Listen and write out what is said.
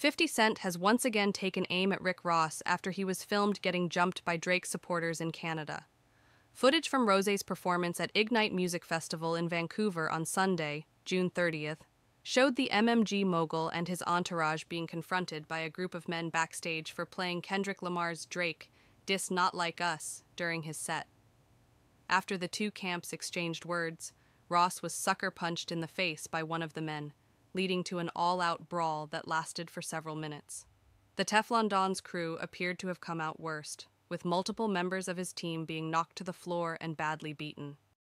50 Cent has once again taken aim at Rick Ross after he was filmed getting jumped by Drake supporters in Canada. Footage from Rosé's performance at Ignite Music Festival in Vancouver on Sunday, June 30th, showed the MMG mogul and his entourage being confronted by a group of men backstage for playing Kendrick Lamar's Drake, "Diss Not Like Us," during his set. After the two camps exchanged words, Ross was sucker punched in the face by one of the men, leading to an all-out brawl that lasted for several minutes. The Teflon Don's crew appeared to have come out worst, with multiple members of his team being knocked to the floor and badly beaten.